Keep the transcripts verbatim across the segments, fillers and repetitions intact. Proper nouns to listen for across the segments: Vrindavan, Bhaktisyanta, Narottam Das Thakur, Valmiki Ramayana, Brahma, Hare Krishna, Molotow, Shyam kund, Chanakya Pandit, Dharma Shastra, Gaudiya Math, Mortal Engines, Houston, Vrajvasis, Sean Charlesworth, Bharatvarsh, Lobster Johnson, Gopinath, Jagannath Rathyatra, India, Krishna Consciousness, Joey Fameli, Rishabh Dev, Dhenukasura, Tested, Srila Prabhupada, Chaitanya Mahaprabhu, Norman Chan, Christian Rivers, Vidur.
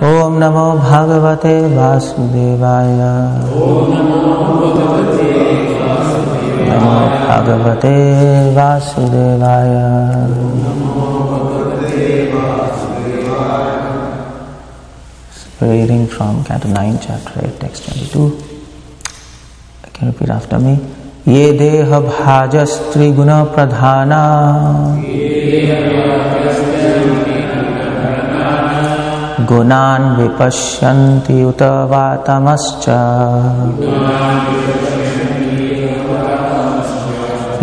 Om Namo Bhagavate Vasudevaya. Om Namo Bhagavate Vasudevaya. Namo Bhagavate Vasudevaya. Reading from Canto nine, Chapter eight, Text twenty-two. Can you repeat after me? Ye deha bhajastri guna pradhana, gunan vipashyanti uta vatamascha,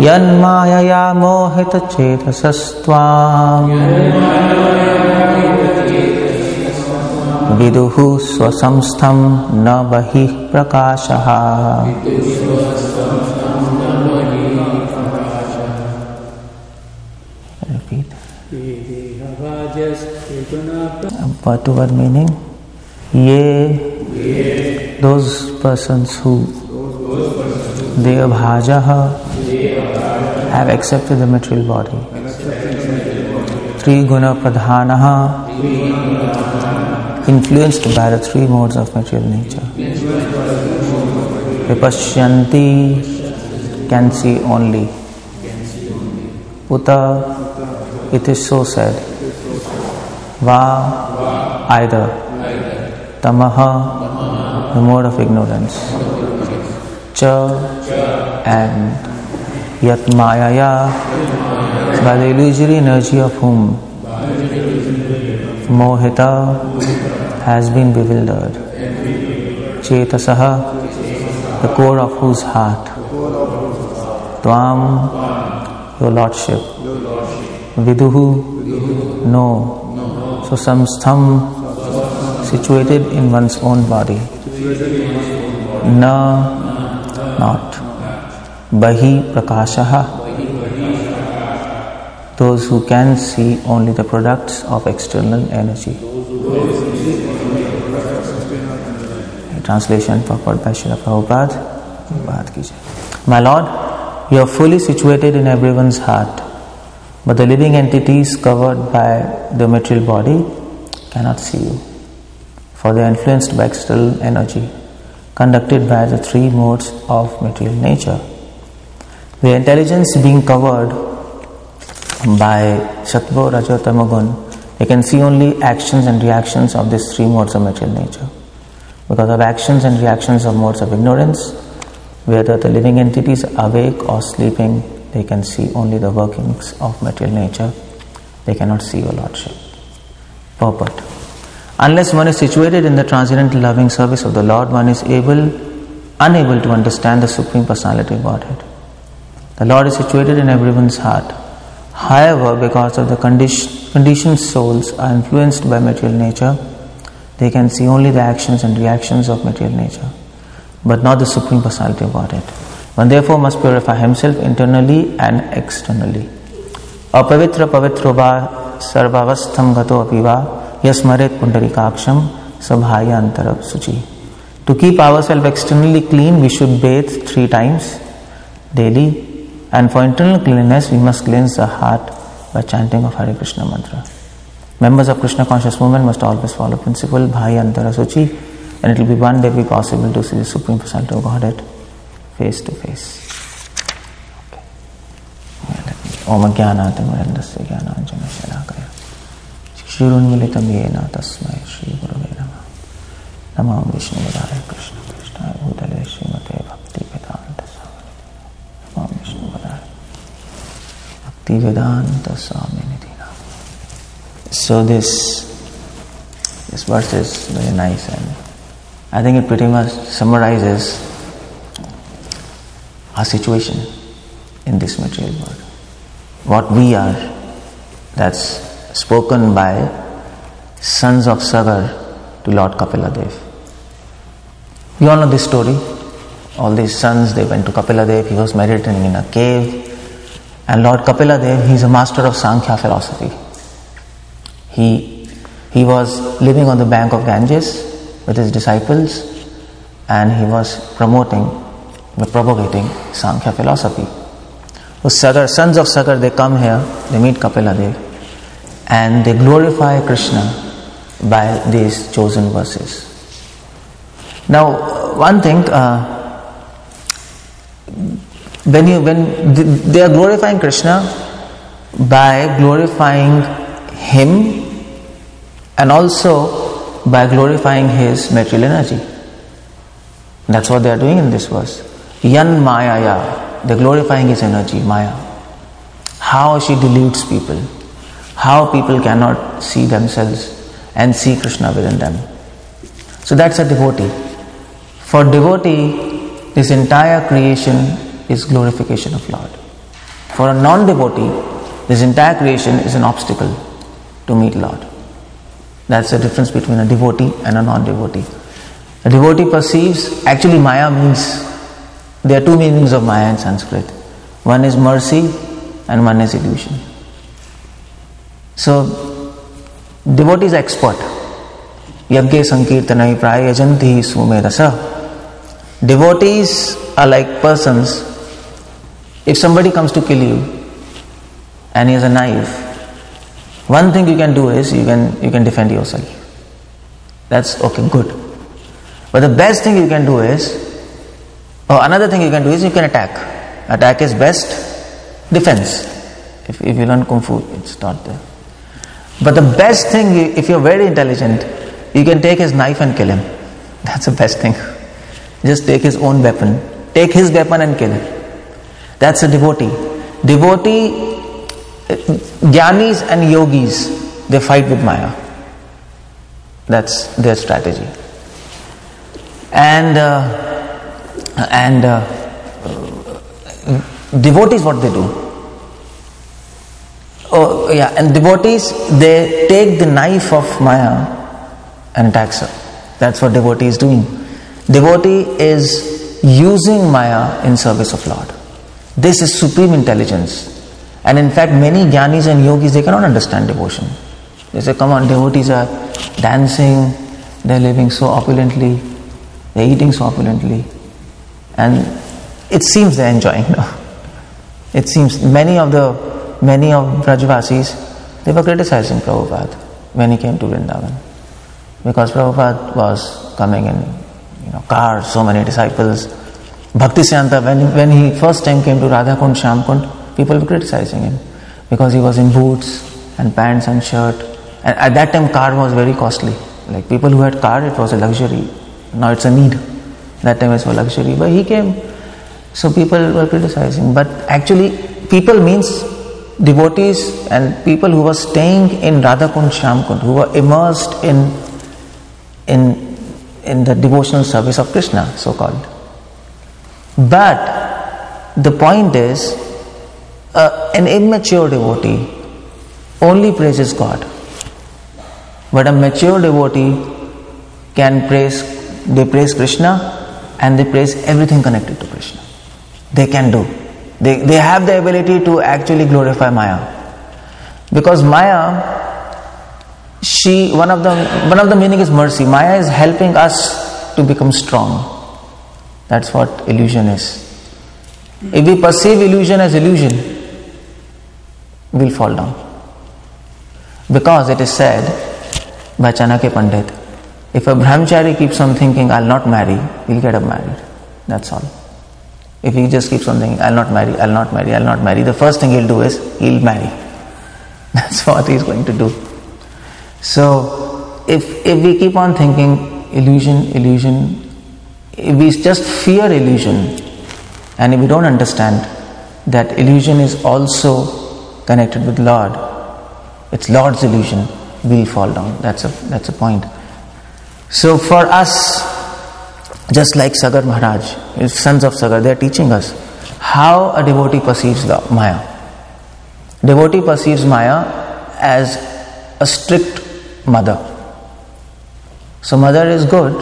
yan mayaya mohita cetasastvam, viduhu swasamstham na bahih prakashaha. Repeat. Part over meaning. Ye, those persons who devbhajaha have accepted the material body. Three guna pradhanaha, influenced by the three modes of material nature. Vipashyanti, can see only. Uta, it is so said. Va, either. Tamaha, the mode of ignorance. Cha, and. Yat mayaya, by the illusory energy of whom? Mohita, has been bewildered. Chetasaha, the core of whose heart? Tvam, your lordship. Viduhu, no. So samstham, situated in one's own body. Na, not. Bahi prakashaha, those who can see only the products of external energy. A translation purported by Srila Prabhupada. My Lord, you are fully situated in everyone's heart, but the living entities covered by the material body cannot see you, for they are influenced by external energy, conducted by the three modes of material nature. The intelligence being covered by Sattva, Raja, Tamagun, they can see only actions and reactions of these three modes of material nature. Because of actions and reactions of modes of ignorance, whether the living entities are awake or sleeping, they can see only the workings of material nature. They cannot see your lordship. Purport. Unless one is situated in the transcendental loving service of the Lord, one is able, unable to understand the Supreme Personality of Godhead. The Lord is situated in everyone's heart. However, because of the condition, conditioned souls are influenced by material nature, they can see only the actions and reactions of material nature, but not the Supreme Personality of Godhead. One therefore must purify himself internally and externally. Apavitra pavitrova sarvavastham gato apiva yasmaret pundarikaksham sabhaya antarap suchi. To keep ourselves externally clean, we should bathe three times daily. And for internal cleanliness, we must cleanse the heart by chanting of Hare Krishna mantra. Members of Krishna conscious movement must always follow principle Bhaya Antara Suchi, and it will be one day be possible to see the Supreme Personality of Godhead face to face. Okay. Om Ajnanatam Arandasya Jnananjana Shalakaya Shirunmilitam Yena Tasmai Shri Gurave Namah Namah Vishnu Vadaya Krishna Krishna Udale Srimate Bhakti Vedanta Vedanta Swami Nidina. So this this verse is very nice, and I think it pretty much summarizes our situation in this material world. What we are, that's spoken by sons of Sagar to Lord Kapiladev. You all know this story. All these sons, they went to Kapiladev. He was meditating in a cave. And Lord Kapiladev, he is a master of Sankhya philosophy. He, he was living on the bank of Ganges with his disciples, and he was promoting, propagating Sankhya philosophy. So Sagar, sons of Sagar, they come here, they meet Kapiladev, and they glorify Krishna by these chosen verses. Now, one thing, uh, when you when they are glorifying Krishna by glorifying him and also by glorifying his material energy. That's what they are doing in this verse. Yan Mayaya, they're glorifying his energy, Maya. How she deludes people, how people cannot see themselves and see Krishna within them. So that's a devotee. For devotee, this entire creation is glorification of Lord. For a non-devotee, this entire creation is an obstacle to meet Lord. That's the difference between a devotee and a non-devotee. A devotee perceives, actually Maya means, there are two meanings of Maya in Sanskrit. One is mercy and one is illusion. So, devotee is expert. Yagya sankirtanai prayajanti sumedasa. Devotees are like persons. If somebody comes to kill you and he has a knife, one thing you can do is you can you can defend yourself. That's okay, good. But the best thing you can do is, or another thing you can do is you can attack. Attack is best defense. If if you learn kung fu, it's not there. But the best thing, you, if you're very intelligent, you can take his knife and kill him. That's the best thing. Just take his own weapon. Take his weapon and kill him. That's a devotee. Devotee. Jnanis and yogis, they fight with Maya. That's their strategy. And uh, and uh, devotees, what they do? Oh yeah, and devotees, they take the knife of Maya and attacks her. That's what devotee is doing. Devotee is using Maya in service of Lord. This is supreme intelligence. And in fact, many jnanis and yogis, they cannot understand devotion. They say, come on, devotees are dancing, they're living so opulently, they're eating so opulently. And it seems they're enjoying. It seems many of the, many of Vrajvasis, they were criticizing Prabhupada when he came to Vrindavan. Because Prabhupada was coming in, you know, cars, so many disciples. Bhaktisyanta, when, when he first time came to Radha kund, Shyam kund, people were criticizing him because he was in boots and pants and shirt. And at that time, car was very costly. Like people who had car, it was a luxury. Now it's a need. That time it was a luxury. But he came. So people were criticizing. But actually, people means devotees and people who were staying in Radha kund, Shyam kund, who were immersed in, in, in the devotional service of Krishna, so-called. But the point is, Uh, an immature devotee only praises God, but a mature devotee can praise, they praise Krishna and they praise everything connected to Krishna. They can do. They, they have the ability to actually glorify Maya. Because Maya, she, one of the, one of the meaning is mercy. Maya is helping us to become strong. That's what illusion is. If we perceive illusion as illusion, will fall down. Because it is said by Chanakya Pandit, if a brahmachari keeps on thinking, I'll not marry, he'll get married. That's all. If he just keeps on thinking, I'll not marry, I'll not marry, I'll not marry, the first thing he'll do is, he'll marry. That's what he's going to do. So, if, if we keep on thinking, illusion, illusion, if we just fear illusion, and if we don't understand that illusion is also connected with Lord, it's Lord's illusion, we fall down. That's a that's a point. So for us, just like Sagar Maharaj, sons of Sagar, they are teaching us how a devotee perceives Maya. Devotee perceives Maya as a strict mother. So mother is good,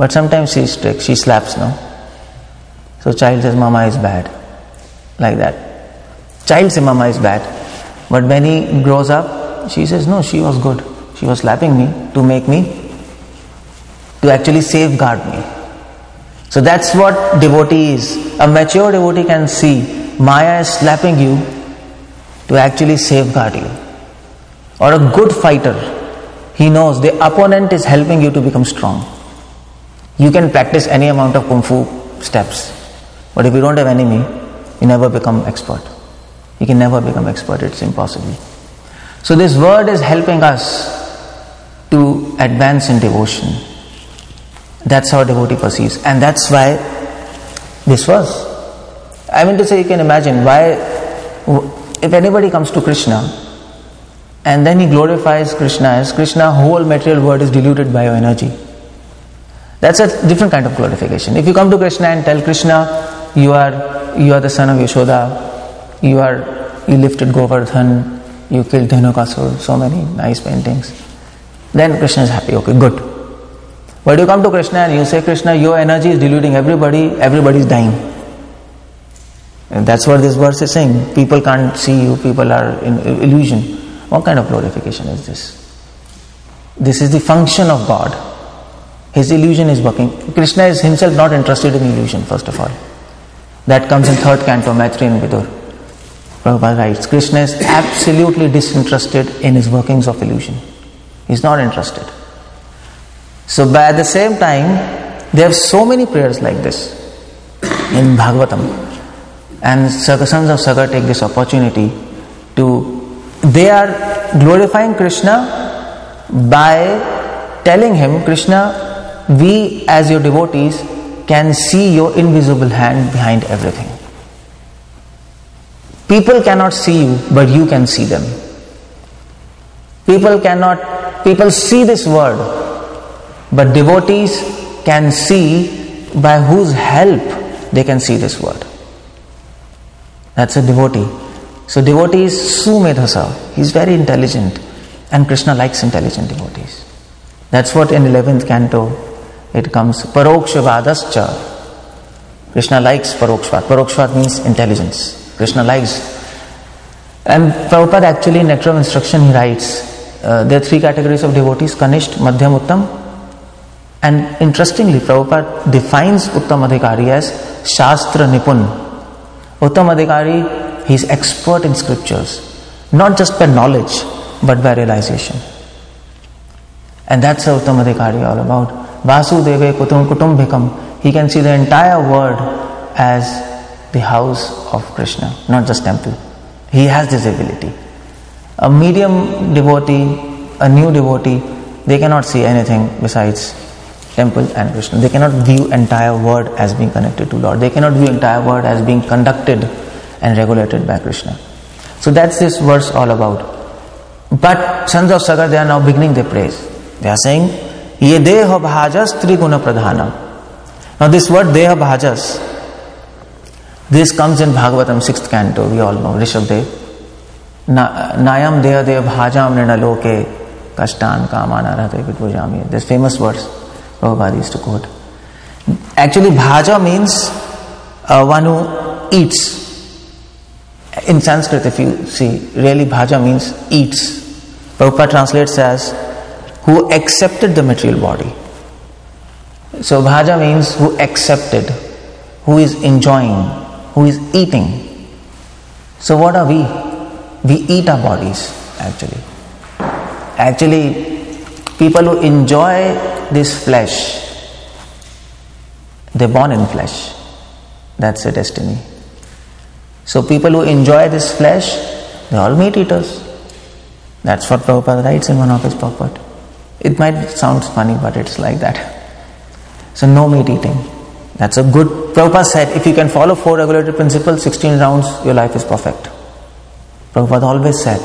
but sometimes she is strict. She slaps, no? So child says, Mama is bad. Like that. Child says Mama is bad, but when he grows up, she says, no, she was good. She was slapping me to make me, to actually safeguard me. So that's what devotee is. A mature devotee can see Maya is slapping you to actually safeguard you. Or a good fighter, He knows the opponent is helping you to become strong. You can practice any amount of kung fu steps, but if you don't have enemy, you never become expert. You can never become expert, it's impossible. So this word is helping us to advance in devotion. That's how devotee perceives, and that's why this was. I mean to say, you can imagine why, if anybody comes to Krishna and then he glorifies Krishna as Krishna, whole material world is diluted by your energy. That's a different kind of glorification. If you come to Krishna and tell Krishna, you are you are the son of Yashoda, you are you lifted Govardhan, you killed Dhenukasura, so many nice paintings, then Krishna is happy, okay, good. But you come to Krishna and you say, Krishna, your energy is diluting everybody, everybody is dying. And that's what this verse is saying. People can't see you, people are in illusion. What kind of glorification is this? This is the function of God. His illusion is working. Krishna is himself not interested in illusion, first of all. That comes in third canto, Maitri and Vidur. Prabhupada writes, Krishna is absolutely disinterested in his workings of illusion. He's not interested. So by the same time, there are so many prayers like this in Bhagavatam. And the sons of Sagar take this opportunity to they are glorifying Krishna by telling him, Krishna, we as your devotees can see your invisible hand behind everything. People cannot see you, but you can see them. People cannot, people see this world, but devotees can see by whose help they can see this world. That's a devotee. So devotee is sumedhasa, he is very intelligent, and Krishna likes intelligent devotees. That's what in eleventh canto it comes, parokshavadascha. Krishna likes parokshavad. Parokshavad means intelligence. Krishna likes. And Prabhupada actually in Nectar of Instruction he writes, uh, there are three categories of devotees, Kanisht, Madhyam, Uttam. And interestingly Prabhupada defines Uttam Adhikari as Shastra Nipun. Uttam Adhikari, he is expert in scriptures, not just by knowledge, but by realization. And that's how Uttam Adhikari all about. Vasudeve kutum kutumbhikam. He can see the entire world as the house of Krishna, not just temple. He has this ability. A medium devotee, a new devotee, they cannot see anything besides temple and Krishna. They cannot view entire world as being connected to Lord. They cannot view entire world as being conducted and regulated by Krishna. So that's this verse all about. But sons of Sagar, they are now beginning their praise. They are saying, Ye deha bhajas triguna pradhana. Now this word deha bhajas, this comes in Bhagavatam, sixth canto, we all know, Rishabh Dev. Nayam deha deha bhajam nirnaloke kashtan kamana rate vidvujami. This famous verse Prabhupada used to quote. Actually bhaja means uh, one who eats. In Sanskrit, if you see, really bhaja means eats. Prabhupada translates as who accepted the material body. So bhaja means who accepted, who is enjoying, who is eating. So what are we? We eat our bodies, actually. Actually, people who enjoy this flesh, they're born in flesh. That's their destiny. So people who enjoy this flesh, they are all meat eaters. That's what Prabhupada writes in one of his purport. It might sound funny, but it's like that. So no meat eating. That's a good, Prabhupada said, if you can follow four regulated principles, sixteen rounds, your life is perfect. Prabhupada always said.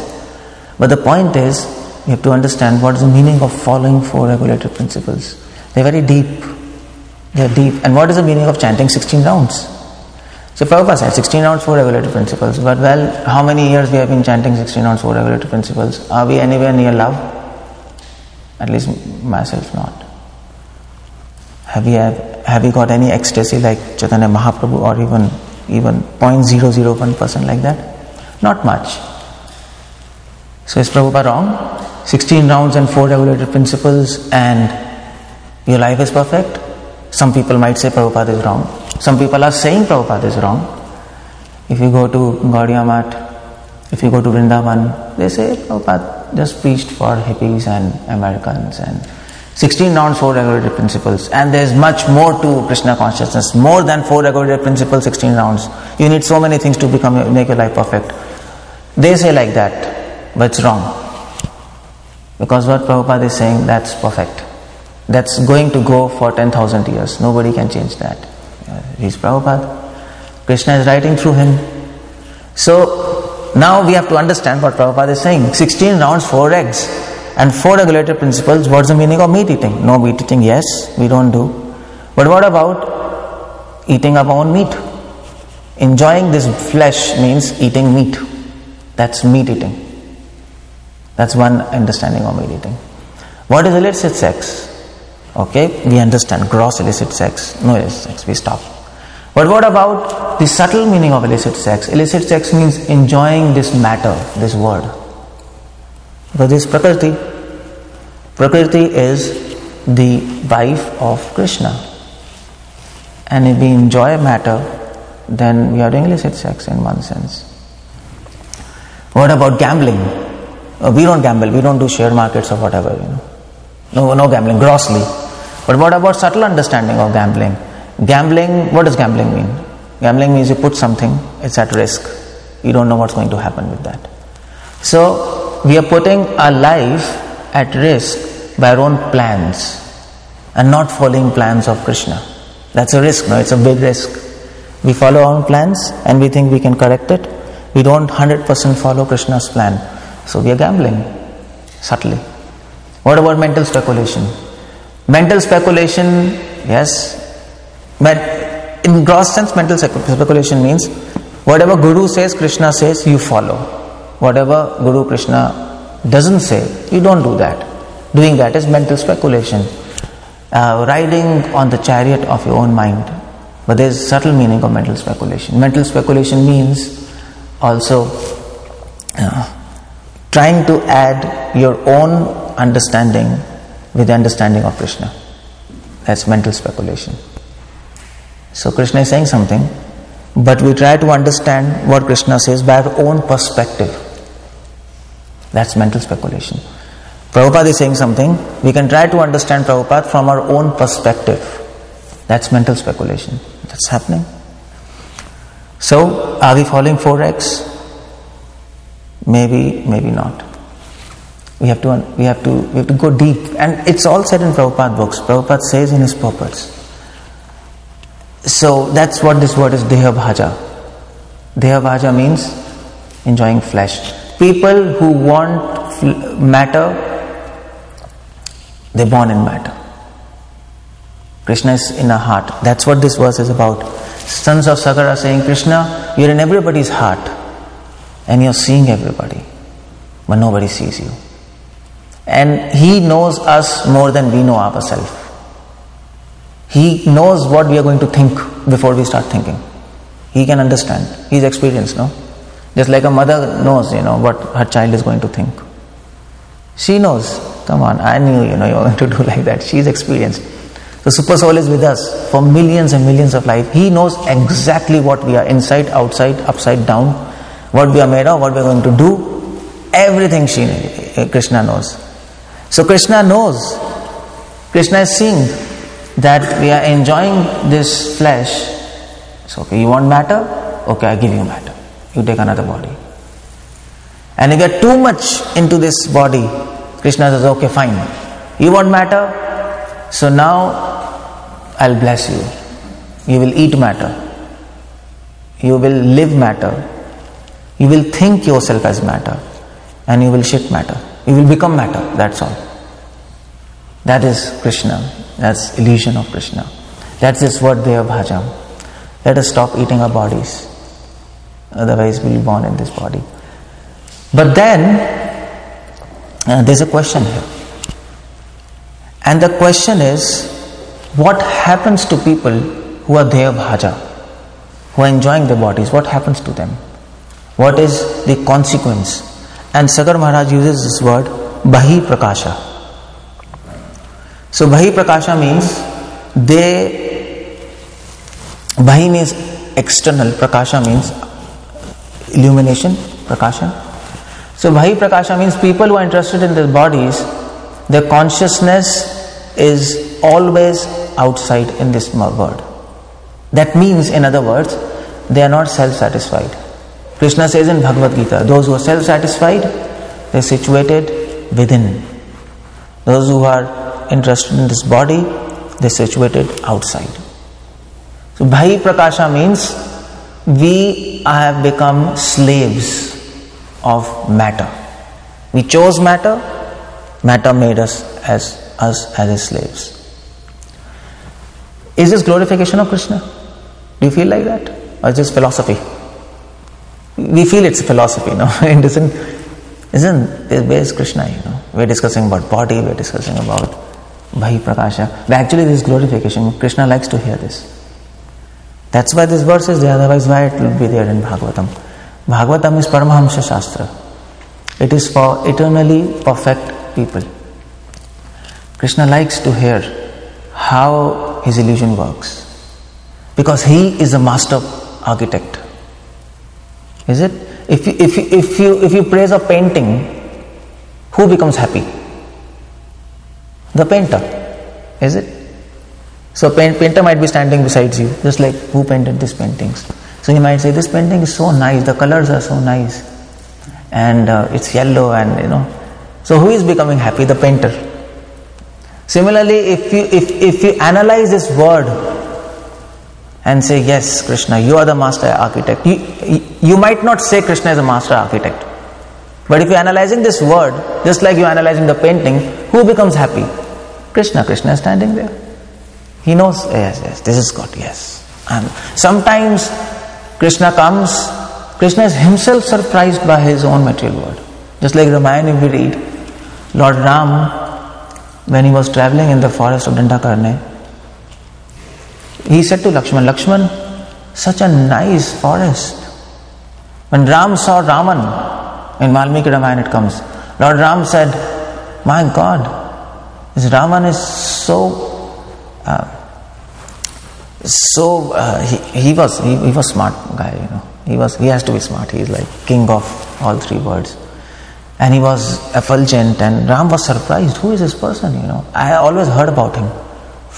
But the point is, you have to understand what is the meaning of following four regulated principles. They're very deep. They're deep. And what is the meaning of chanting sixteen rounds? So Prabhupada said sixteen rounds, four regulative principles. But well, how many years we have been chanting sixteen rounds, four regulative principles? Are we anywhere near love? At least myself not. Have we have, have we got any ecstasy like Chaitanya Mahaprabhu or even even zero point zero zero one percent like that? Not much. So is Prabhupada wrong? sixteen rounds and four regulative principles and your life is perfect? Some people might say Prabhupada is wrong. Some people are saying Prabhupada is wrong. If you go to Gaudiya Math, if you go to Vrindavan, they say Prabhupada just preached for hippies and Americans, and sixteen rounds, four regulative principles. And there's much more to Krishna consciousness, more than four regulative principles, sixteen rounds. You need so many things to become make your life perfect. They say like that, but it's wrong. Because what Prabhupada is saying, that's perfect. That's going to go for ten thousand years. Nobody can change that. He's Prabhupada. Krishna is writing through him. So, now we have to understand what Prabhupada is saying. sixteen rounds, four eggs. And four regulative principles. What's the meaning of meat eating? No meat eating, yes, we don't do. But what about eating our own meat? Enjoying this flesh means eating meat. That's meat eating. That's one understanding of meat eating. What is illicit sex? Okay, we understand gross illicit sex, no illicit sex, we stop. But what about the subtle meaning of illicit sex? Illicit sex means enjoying this matter, this world. Because this is Prakriti. Prakriti is the wife of Krishna. And if we enjoy matter, then we are doing illicit sex in one sense. What about gambling? Uh, we don't gamble, we don't do share markets or whatever, you know. No, no gambling, grossly. But what about subtle understanding of gambling? Gambling, what does gambling mean? Gambling means you put something, it's at risk. You don't know what's going to happen with that. So, we are putting our life at risk by our own plans and not following plans of Krishna. That's a risk, no? It's a big risk. We follow our own plans and we think we can correct it. We don't one hundred percent follow Krishna's plan. So, we are gambling, subtly. What about mental speculation? Mental speculation, yes, but in gross sense, mental speculation means whatever Guru says, Krishna says, you follow. Whatever Guru Krishna doesn't say, you don't do that. Doing that is mental speculation. Uh, riding on the chariot of your own mind. But there is subtle meaning of mental speculation. Mental speculation means also uh, trying to add your own understanding with the understanding of Krishna. That's mental speculation. So Krishna is saying something, but we try to understand what Krishna says by our own perspective. That's mental speculation. Prabhupada is saying something, we can try to understand Prabhupada from our own perspective. That's mental speculation. That's happening. So, are we following four X? Maybe, maybe not. We have to we have to we have to go deep, and it's all said in Prabhupada books. Prabhupada says in his purports. So that's what this word is, Deha Bhaja. Deha Bhaja means enjoying flesh. People who want fl- matter, they're born in matter. Krishna is in our heart. That's what this verse is about. Sons of Sagar are saying, Krishna, you're in everybody's heart, and you're seeing everybody, but nobody sees you. And he knows us more than we know ourselves. He knows what we are going to think before we start thinking. He can understand. He's experienced, no? Just like a mother knows, you know, what her child is going to think. She knows. Come on, I knew, you know, you were going to do like that. She's experienced. The Super Soul is with us for millions and millions of life. He knows exactly what we are, inside, outside, upside down, what we are made of, what we are going to do. Everything she, Krishna knows. So Krishna knows, Krishna is seeing that we are enjoying this flesh. So okay, you want matter? Okay, I give you matter. You take another body. And if you are too much into this body, Krishna says, okay, fine. You want matter? So now I'll bless you. You will eat matter. You will live matter. You will think yourself as matter. And you will shit matter. You will become matter, that's all. That is Krishna. That's illusion of Krishna. That's this word Deha Bhaja. Let us stop eating our bodies. Otherwise we will be born in this body. But then, uh, there's a question here. And the question is, what happens to people who are Deha Bhaja, who are enjoying their bodies? What happens to them? What is the consequence? And Sagar Maharaj uses this word, Bahi Prakasha. So, Bahi Prakasha means they, Bahi means external, Prakasha means illumination, Prakasha. So Vahi Prakasha means people who are interested in their bodies, their consciousness is always outside in this world. That means, in other words, they are not self-satisfied. Krishna says in Bhagavad Gita, those who are self-satisfied, they are situated within. Those who are interested in this body, they are situated outside. So Bhai Prakasha means we have become slaves of matter. We chose matter, matter made us as us as his slaves. Is this glorification of Krishna? Do you feel like that? Or is this philosophy? We feel it's a philosophy, no? It isn't, isn't where is Krishna, you know? We're discussing about body, we're discussing about Bhai Prakasha. But actually this glorification, Krishna likes to hear this. That's why this verse is there, otherwise why it will be there in Bhagavatam. Bhagavatam is Paramahamsa Shastra. It is for eternally perfect people. Krishna likes to hear how his illusion works, because he is a master architect. Is it? If you, if you, if you, if you praise a painting, who becomes happy? The painter. Is it? So paint, painter might be standing beside you, just like who painted these paintings. So you might say, this painting is so nice, the colors are so nice, and uh, it's yellow, and you know. So who is becoming happy? The painter. Similarly, if you if if you analyze this word and say, yes, Krishna, you are the master architect. You, you might not say Krishna is a master architect, but if you are analyzing this word, just like you are analyzing the painting, who becomes happy? Krishna. Krishna is standing there. He knows, yes, yes, this is God, yes. And sometimes Krishna comes, Krishna is himself surprised by his own material world. Just like Ramayana we read, Lord Ram, when he was travelling in the forest of Dandakaranya, he said to Lakshman, Lakshman, such a nice forest. When Ram saw Raman, in Valmiki Ramayana it comes, Lord Ram said, my God, this Raman is so... Uh, So uh, he, he was he, he was smart guy, you know. He was he has to be smart. He is like king of all three worlds, and he was effulgent. And Ram was surprised. Who is this person? You know, I always heard about him.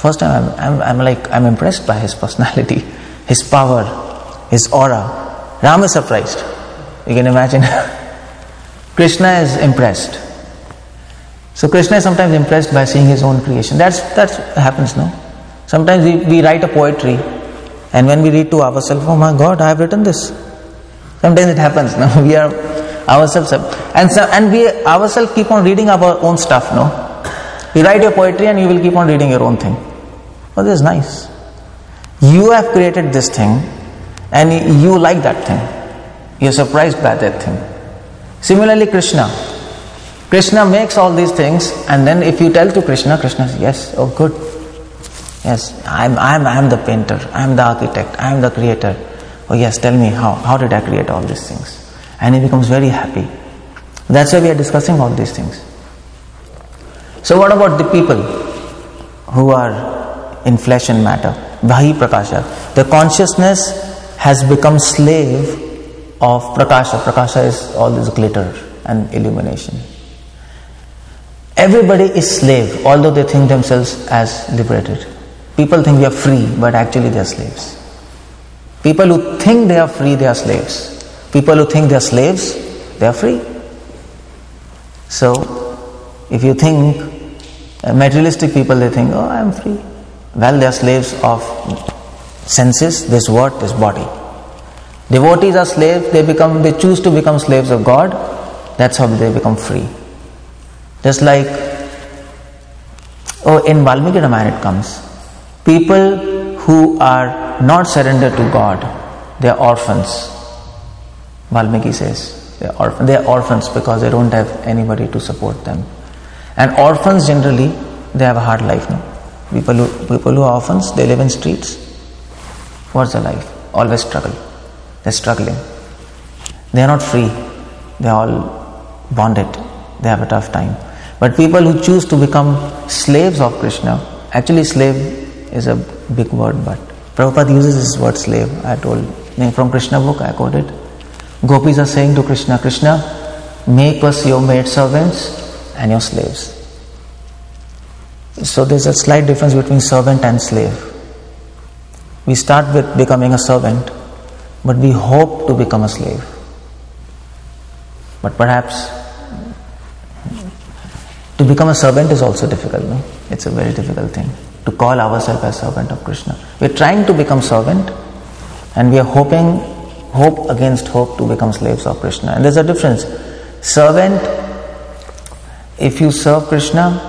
First time I'm I'm, I'm like I'm impressed by his personality, his power, his aura. Ram is surprised. You can imagine. Krishna is impressed. So Krishna is sometimes impressed by seeing his own creation. That's that happens, no. Sometimes we, we write a poetry, and when we read to ourselves, oh my God, I have written this. Sometimes it happens, no? We are ourselves, and so, and we ourselves keep on reading our own stuff, no? You write your poetry and you will keep on reading your own thing. Oh, this is nice. You have created this thing, and you like that thing. You are surprised by that thing. Similarly, Krishna. Krishna makes all these things, and then if you tell to Krishna, Krishna says, yes, oh good. Yes, I am I'm, I'm the painter, I am the architect, I am the creator. Oh yes, tell me how, how did I create all these things? And he becomes very happy. That's why we are discussing all these things. So what about the people who are in flesh and matter? Vahi Prakasha. The consciousness has become slave of Prakasha. Prakasha is all this glitter and illumination. Everybody is slave, although they think themselves as liberated. People think we are free, but actually they are slaves. People who think they are free, they are slaves. People who think they are slaves, they are free. So, if you think, uh, materialistic people, they think, oh, I am free. Well, they are slaves of senses, this word, this body. Devotees are slaves, they become, they choose to become slaves of God. That's how they become free. Just like, oh, in Valmiki Ramayana it comes. People who are not surrendered to God, they are orphans. Valmiki says, they are, orph- they are orphans because they don't have anybody to support them. And orphans generally, they have a hard life. No? People who, people who are orphans, they live in streets. What's the life? Always struggle. They're struggling. They're not free. They're all bonded. They have a tough time. But people who choose to become slaves of Krishna, actually slave is a big word, but Prabhupada uses this word slave. I told, from Krishna book I quoted. Gopis are saying to Krishna, Krishna, make us your maidservants and your slaves. So there's a slight difference between servant and slave. We start with becoming a servant, but we hope to become a slave. But perhaps to become a servant is also difficult, no? It's a very difficult thing to call ourselves as servant of Krishna. We're trying to become servant, and we are hoping, hope against hope, to become slaves of Krishna. And there's a difference. Servant, if you serve Krishna,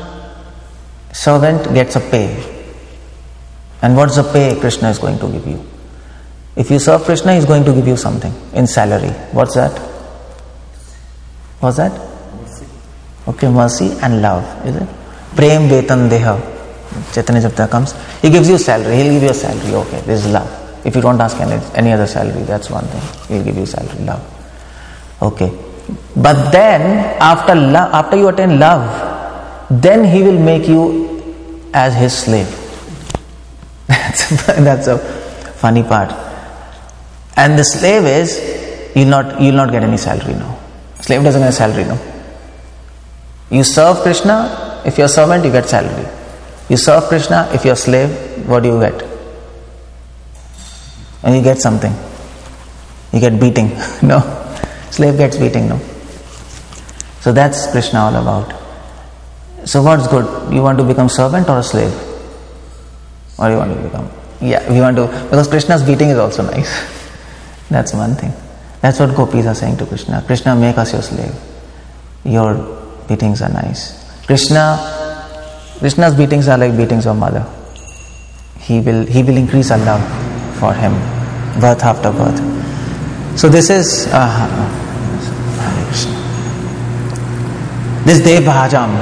servant gets a pay. And what's the pay Krishna is going to give you? If you serve Krishna, he's going to give you something in salary. What's that? What's that? Mercy. Okay, mercy and love, is it? Prem vetan deha. Chaitanya Japta comes, he gives you salary, he'll give you a salary. Okay, this is love. If you don't ask any, any other salary, that's one thing. He'll give you salary, love. Okay. But then, after love, after you attain love, then he will make you as his slave. That's, that's a funny part. And the slave is, you'll not, you'll not get any salary now. Slave doesn't get salary now. You serve Krishna, if you're a servant, you get salary. You serve Krishna, if you're a slave, what do you get? And you get something. You get beating. No. Slave gets beating now. So that's Krishna all about. So what's good? You want to become servant or a slave? Or you want to become? Yeah, we want to, because Krishna's beating is also nice. That's one thing. That's what gopis are saying to Krishna. Krishna, make us your slave. Your beatings are nice. Krishna, Krishna's beatings are like beatings of mother. He will, he will increase our love for him, birth after birth. So this is uh, Hare Krishna. This Dev Bhajam.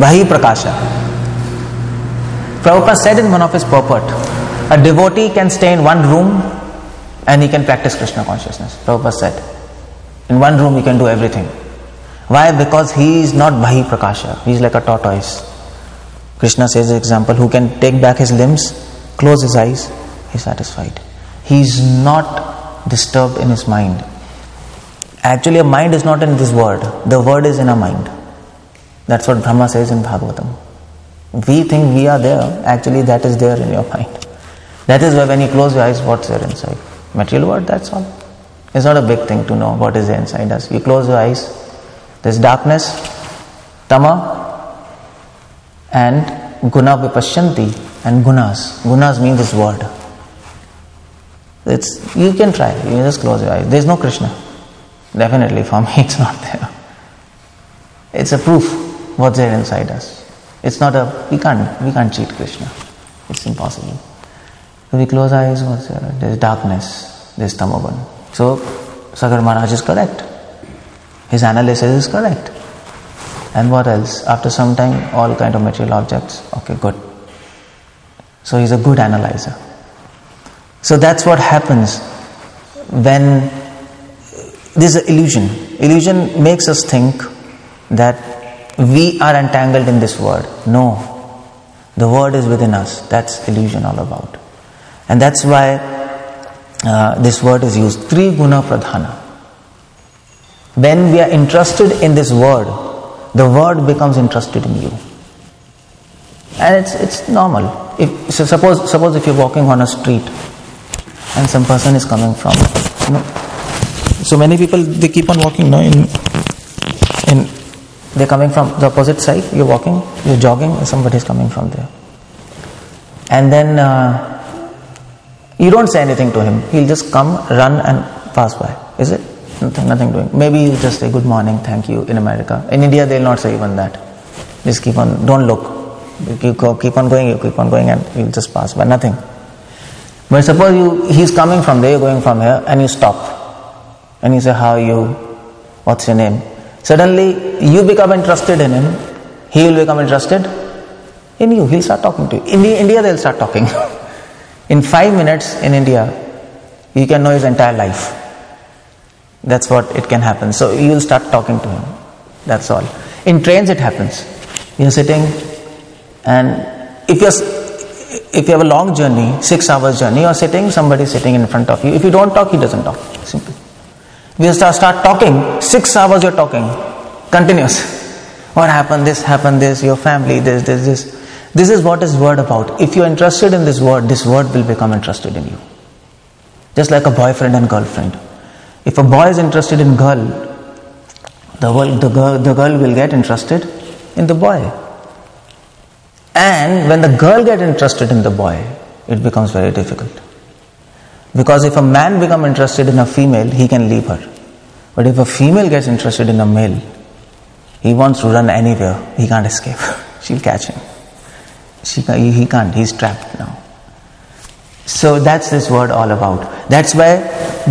Bahi Prakasha. Prabhupada said in one of his purport, a devotee can stay in one room and he can practice Krishna consciousness. Prabhupada said, in one room he can do everything. Why? Because he is not Bahi Prakasha. He is like a tortoise. Krishna says an example, who can take back his limbs, close his eyes, he is satisfied. He is not disturbed in his mind. Actually, a mind is not in this world. The word is in our mind. That's what Brahma says in Bhagavatam. We think we are there, actually that is there in your mind. That is where when you close your eyes, what's there inside? Material world, that's all. It's not a big thing to know what is there inside us. You close your eyes, there's darkness, tama, and guna vipashyanti, and gunas. Gunas mean this word. It's, you can try, you just close your eyes. There's no Krishna. Definitely for me it's not there. It's a proof. What's there inside us? It's not a, we can't, we can't cheat Krishna. It's impossible. So we close our eyes, what's there? There's darkness, there's tamagun. So Sagar Maharaj is correct. His analysis is correct. And what else? After some time, all kind of material objects. Okay, good. So he's a good analyzer. So that's what happens when this is illusion. Illusion makes us think that we are entangled in this word. No. The word is within us. That's illusion all about. And that's why uh, this word is used. Tri guna pradhana. When we are interested in this word, the word becomes interested in you. And it's it's normal. If so suppose suppose if you're walking on a street and some person is coming from, you know, so many people they keep on walking now in in they're coming from the opposite side, you're walking, you're jogging, and somebody's coming from there. And then uh, you don't say anything to him. He'll just come, run and pass by. Is it? Nothing, nothing doing. Maybe you just say, good morning, thank you, in America. In India, they'll not say even that. Just keep on, don't look. You go, keep on going, you keep on going and you'll just pass by, nothing. But suppose you, he's coming from there, you're going from here, and you stop. And you say, how are you? What's your name? Suddenly, you become interested in him, he will become interested in you, he'll start talking to you. In India, they'll start talking. In five minutes in India, you can know his entire life. That's what it can happen. So, you'll start talking to him. That's all. In trains, it happens. You're sitting and if you're, if you have a long journey, six hours journey, you're sitting, somebody's sitting in front of you. If you don't talk, he doesn't talk. Simple. We start talking, six hours you're talking, continuous. What happened, this happened, this, your family, this, this, this. This is what is word about. If you're interested in this word, this word will become interested in you. Just like a boyfriend and girlfriend. If a boy is interested in girl, the girl, the girl, the girl will get interested in the boy. And when the girl gets interested in the boy, it becomes very difficult. Because if a man becomes interested in a female, he can leave her. But if a female gets interested in a male, he wants to run anywhere. He can't escape. She'll catch him. She, he can't. He's trapped now. So that's this word all about. That's why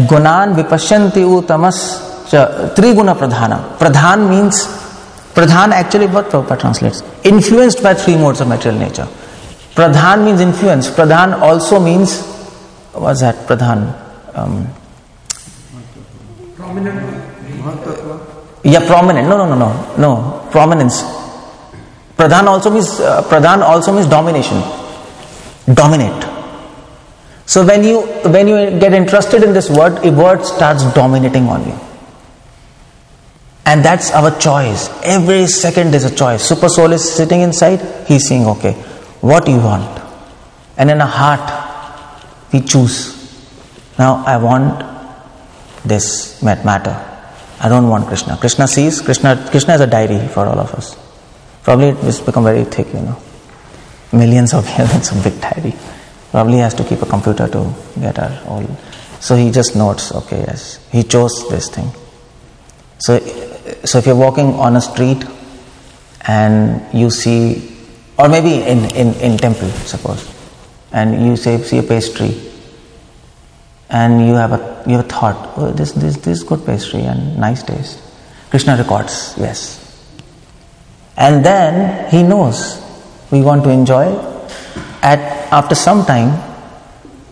gunan vipashyanti utamas triguna pradhana. Pradhan means, pradhan actually what Prabhupada translates? Influenced by three modes of material nature. Pradhan means influence. Pradhan also means, what's that? Pradhan. Um, Prominent. Yeah, prominent. No, no, no, no, no. Prominence. Pradhan also means uh, pradhan also means domination. Dominate. So when you when you get interested in this word, a word starts dominating on you. And that's our choice. Every second is a choice. Super soul is sitting inside. He's saying, okay, what do you want? And in a heart, we choose. Now I want this matter. I don't want Krishna. Krishna sees, Krishna Krishna is a diary for all of us. Probably it's become very thick, you know. Millions of years, it's a big diary. Probably has to keep a computer to get our all. So he just notes, okay, yes, he chose this thing. So, so if you're walking on a street and you see, or maybe in, in, in temple, suppose, and you say, see a pastry, and you have a you have a thought, oh, this this this good pastry and nice taste. Krishna records, yes. And then he knows we want to enjoy. At after some time,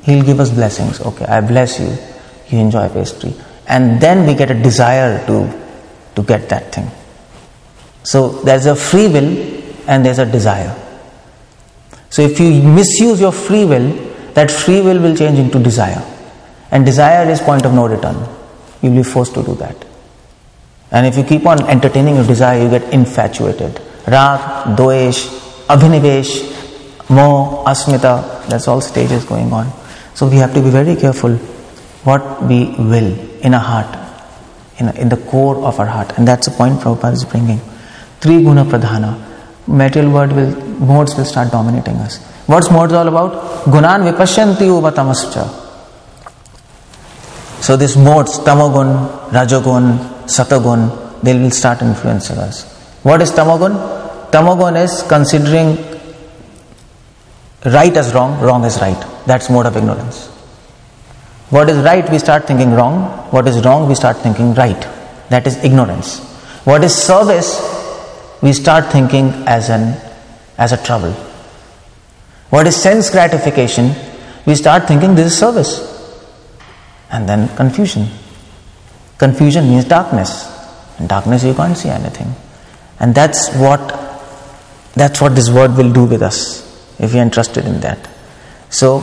he'll give us blessings. Okay, I bless you. You enjoy pastry, and then we get a desire to to get that thing. So there's a free will and there's a desire. So if you misuse your free will, that free will will change into desire. And desire is point of no return. You will be forced to do that. And if you keep on entertaining your desire, you get infatuated. Rag, doesh, abhinivesh, moh, asmita, that's all stages going on. So we have to be very careful what we will in our heart, in, in the core of our heart. And that's the point Prabhupada is bringing. Three guna pradhana. Material word will, modes will start dominating us. What's modes all about? Gunan vipashyanti uva tamascha. So these modes, tamagun, rajagun, satagun, they will start influencing us. What is tamagun? Tamagun is considering right as wrong, wrong as right. That's mode of ignorance. What is right, we start thinking wrong. What is wrong, we start thinking right. That is ignorance. What is service, we start thinking as an as a trouble. What is sense gratification, we start thinking this is service. And then confusion. Confusion means darkness. In darkness you can't see anything. And that's what that's what this word will do with us if you're interested in that. So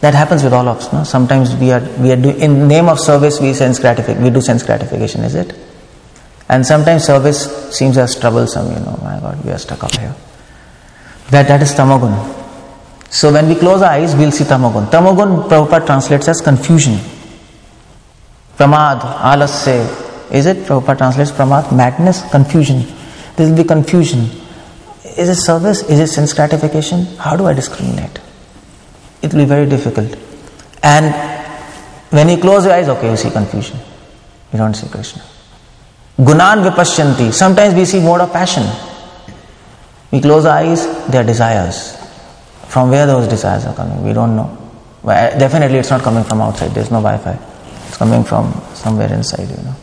that happens with all of us. No? Sometimes we are we are do, in name of service we sense gratification. We do sense gratification, is it? And sometimes service seems as troublesome. You know, my God, we are stuck up here. That that is tamagun. So when we close our eyes, we'll see tamagun. Tamagun Prabhupada translates as confusion. Pramad, alasya, is it? Prabhupada translates pramad, madness, confusion. This will be confusion. Is it service? Is it sense gratification? How do I discriminate? It will be very difficult. And when you close your eyes, okay, you see confusion. You don't see Krishna. Gunan vipashyanti. Sometimes we see mode of passion. We close our eyes, there are desires. From where those desires are coming, we don't know. But definitely it's not coming from outside. There's no Wi-Fi. It's coming from somewhere inside, you know.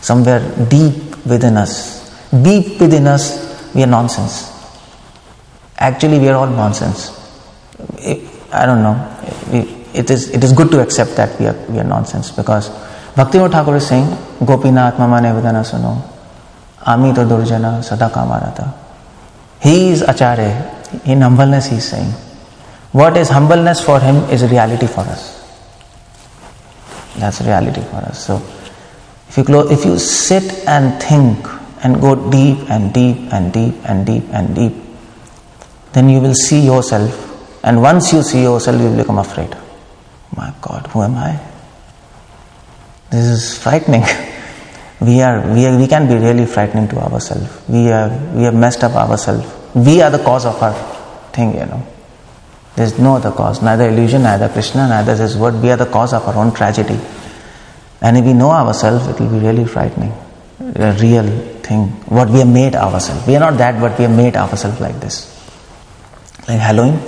Somewhere deep within us. Deep within us, we are nonsense. Actually, we are all nonsense. It, I don't know. It, it is it is good to accept that we are we are nonsense, because Bhaktivinoda Thakur is saying, Gopinath mama nevedana suno, amito durjana sada kamarata. He is acharya. In humbleness he is saying, what is humbleness for him is reality for us. That's reality for us. So If you, close, if you sit and think and go deep and deep and deep and deep and deep, then you will see yourself. And once you see yourself, you will become afraid. My God, who am I? This is frightening. We are, we are, we can be really frightening to ourselves. We are, we have messed up ourselves. We are the cause of our thing, you know. There is no other cause, neither illusion, neither Krishna, neither His word. We are the cause of our own tragedy. And if we know ourselves, it will be really frightening. A real thing, what we have made ourselves. We are not that, but we have made ourselves like this. Like Halloween.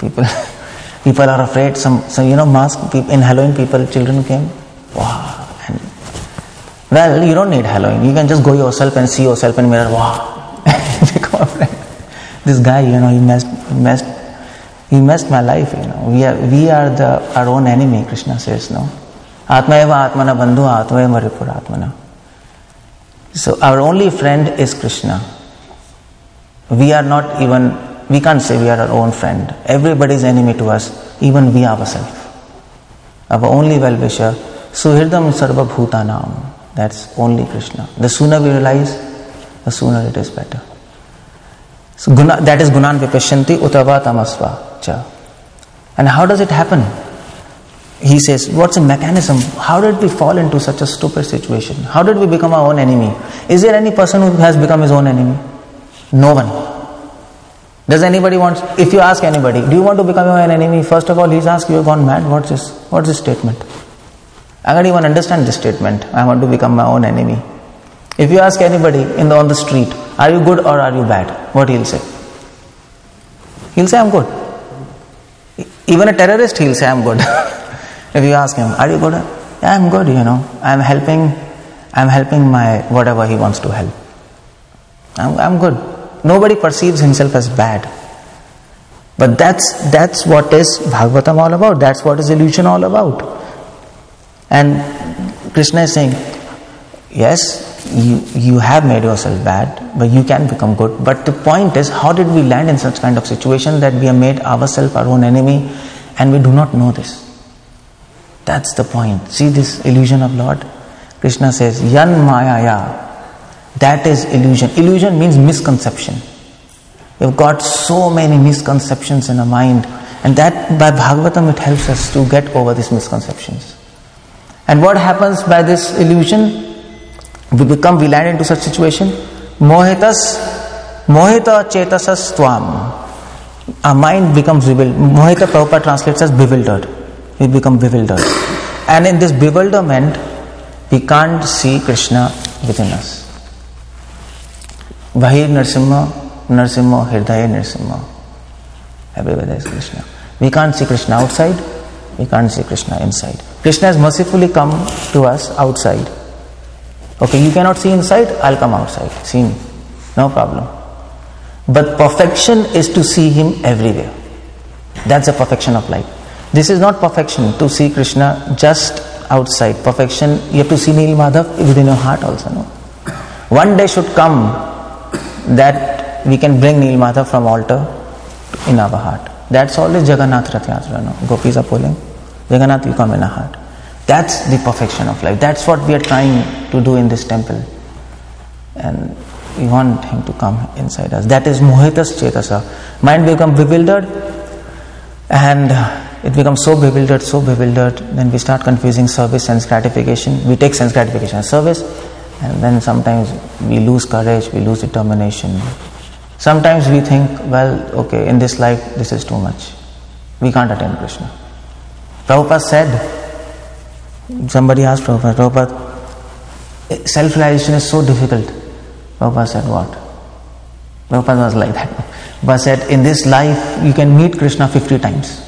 People people are afraid. Some, some you know, mask, in Halloween people, children came. Wow. And, well, you don't need Halloween. You can just go yourself and see yourself in mirror. Wow. Become afraid. This guy, you know, he messed, messed, he messed my life, you know. We are, we are the, our own enemy, Krishna says, no? Atmayeva atmana bandhu atmayeva ripura atmana. So our only friend is Krishna. We are not even, we can't say we are our own friend. Everybody is enemy to us, even we ourselves. Our only well-wisher, suhirdam sarva bhutanam. That's only Krishna. The sooner we realize, the sooner it is better. So guna, that is gunan vipashyanti utava tamasva cha. And how does it happen? He says, what's the mechanism? How did we fall into such a stupid situation? How did we become our own enemy? Is there any person who has become his own enemy? No one. Does anybody want, if you ask anybody, do you want to become your own enemy? First of all, he's asked, you have gone mad. What's this? What's this statement? I don't even understand this statement. I want to become my own enemy. If you ask anybody in the, on the street, are you good or are you bad? What he'll say? He'll say, I'm good. Even a terrorist, he'll say, I'm good. If you ask him, are you good? Yeah, I'm good, you know. I'm helping, I'm helping my, whatever he wants to help. I'm, I'm good. Nobody perceives himself as bad. But that's, that's what is Bhagavatam all about. That's what is illusion all about. And Krishna is saying, yes, you, you have made yourself bad, but you can become good. But the point is, how did we land in such kind of situation that we have made ourselves our own enemy and we do not know this? That's the point. See this illusion of Lord? Krishna says, yan mayaya. That is illusion. Illusion means misconception. We've got so many misconceptions in our mind, and that by Bhagavatam it helps us to get over these misconceptions. And what happens by this illusion? We become, we land into such situation. Mohitas, mohita chetasas tvam. Our mind becomes bewildered. Mohita, Prabhupada translates as bewildered. We become bewildered. And in this bewilderment, we can't see Krishna within us. Bahir Narsimha, Narsimha, Hirdaya Narsimha. Everywhere there is Krishna. We can't see Krishna outside, we can't see Krishna inside. Krishna has mercifully come to us outside. Okay, you cannot see inside, I'll come outside. See me. No problem. But perfection is to see Him everywhere. That's the perfection of life. This is not perfection to see Krishna just outside. Perfection, you have to see Nilmadav within your heart also. No? One day should come that we can bring Nilmadav from altar in our heart. That's always Jagannath Rathyatra, no? Gopis are pulling. Jagannath will come in our heart. That's the perfection of life. That's what we are trying to do in this temple. And we want Him to come inside us. That is Mohitas Chetasa. Mind becomes bewildered, and it becomes so bewildered, so bewildered, then we start confusing service, sense gratification. We take sense gratification as service. And then sometimes we lose courage, we lose determination. Sometimes we think, well, okay, in this life, this is too much. We can't attain Krishna. Prabhupada said, somebody asked Prabhupada, Prabhupada, self-realization is so difficult. Prabhupada said, what? Prabhupada was like that. Prabhupada said, in this life, you can meet Krishna fifty times.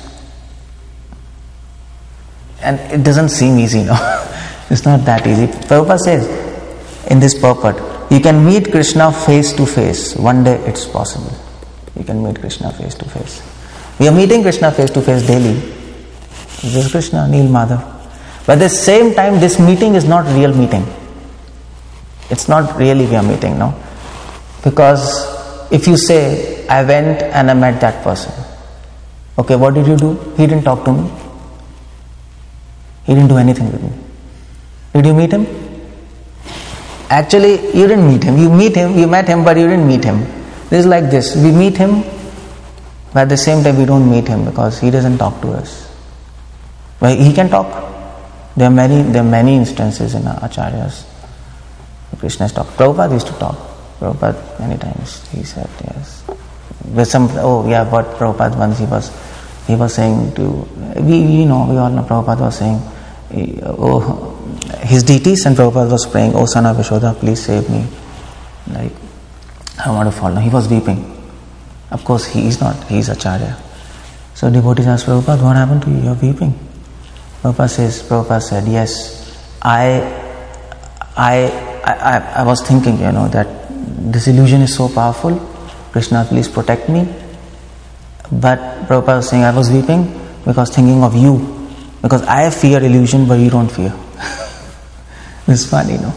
And it doesn't seem easy, no? It's not that easy. Prabhupada says, in this purport, you can meet Krishna face to face. One day it's possible. You can meet Krishna face to face. We are meeting Krishna face to face daily. This is Krishna, Nilmadav. But at the same time, this meeting is not real meeting. It's not really we are meeting, no? Because if you say, I went and I met that person. Okay, what did you do? He didn't talk to me. He didn't do anything with me. Did you meet him? Actually, you didn't meet him. You meet him, you met him, but you didn't meet him. This is like this. We meet him, but at the same time we don't meet him because he doesn't talk to us. Well, he can talk. There are many there are many instances in our acharyas. Krishna's talk. Prabhupada used to talk. Prabhupada many times he said yes. With some oh yeah, but Prabhupada once he was he was saying to we you know we all know Prabhupada was saying oh his deities, and Prabhupada was praying, "Oh son of Yashoda, please save me. Like I don't want to fall down." He was weeping. Of course he is not, he is acharya. So devotees asked Prabhupada, "What happened to you? You are weeping." Prabhupada says, Prabhupada said, "Yes, I I I, I, I was thinking, you know, that this illusion is so powerful. Krishna, please protect me." But Prabhupada was saying, "I was weeping because thinking of you. Because I fear illusion, but you don't fear." It's funny, no?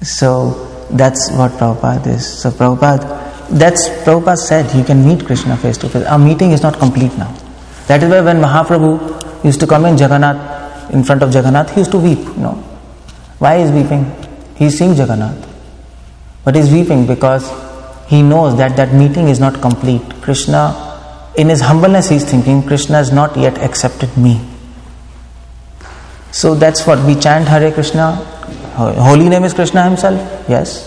So, that's what Prabhupada is. So, Prabhupada, that's Prabhupada said, you can meet Krishna face to face. Our meeting is not complete now. That is why when Mahaprabhu used to come in Jagannath, in front of Jagannath, he used to weep, you know. Why is weeping? He is seeing Jagannath. But he is weeping because he knows that that meeting is not complete. Krishna, in his humbleness, he is thinking, Krishna has not yet accepted me. So that's what we chant Hare Krishna. Holy name is Krishna himself. Yes.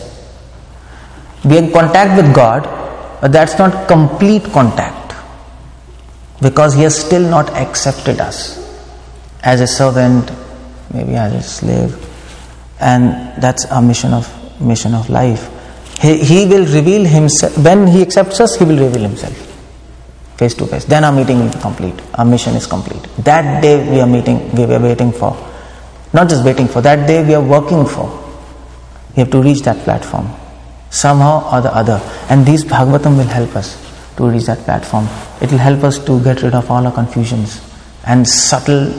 We are in contact with God, but that's not complete contact because he has still not accepted us as a servant, maybe as a slave. And that's our mission of mission of life. He, he will reveal himself. When he accepts us, he will reveal himself face to face. Then our meeting will be complete. Our mission is complete. That day we are meeting. We are waiting for, not just waiting for. That day we are working for. We have to reach that platform somehow or the other. And these Bhagavatam will help us to reach that platform. It will help us to get rid of all our confusions and subtle,